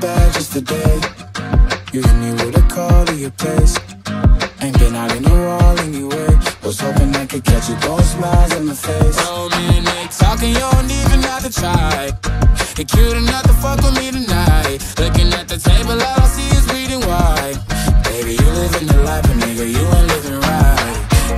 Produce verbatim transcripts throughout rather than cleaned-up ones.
bad just today. You hit me with a call to your place. Ain't been out in a while anyway. Was hoping I could catch you throwing smiles in my face. Romantic talking, you don't even have to try. You're cute enough to fuck with me tonight. Looking at the table, all I see is bleeding white. Baby, you living the life, but nigga, you ain't living right.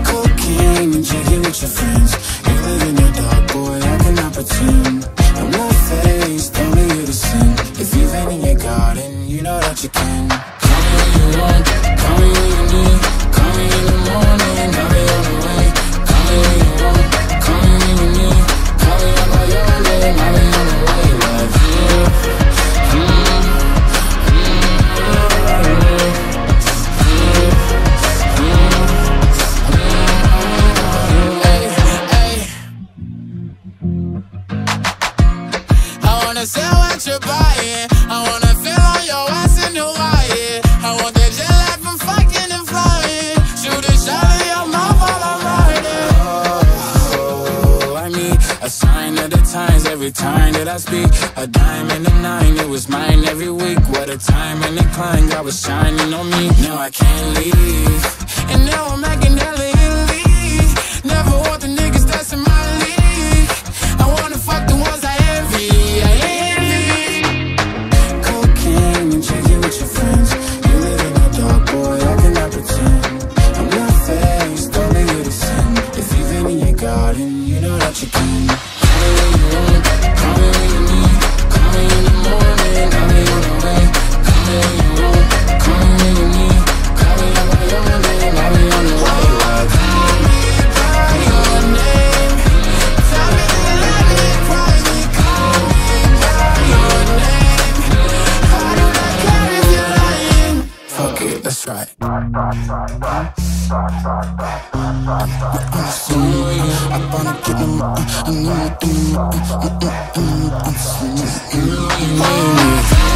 Cocaine and drinking with your friends. You live in your dark, boy, I cannot pretend. I'm not faced, only you to sin. If you've been in your garden, you know that you can. Call me when you want, call me when you need. Call me in the morning, I'll be on the way. Call me when you want, call me when you need. Call me out by your name, I'll be on the way. Time that I speak, a dime and a nine, it was mine every week. What a time and a climb, God was shining on me. Now I can't leave, and now I'm making hella Italy. Never want the niggas that's in my league. I wanna fuck the ones I envy, I envy. Cocaine and drinking with your friends. You live in the dark, boy, I cannot pretend. I'm not faced, don't make you to sin. If you've been in your garden, you know that you can. Right. I'm gonna get them up, I'm gonna do them up, I'm gonna do them up, I'm gonna do them up.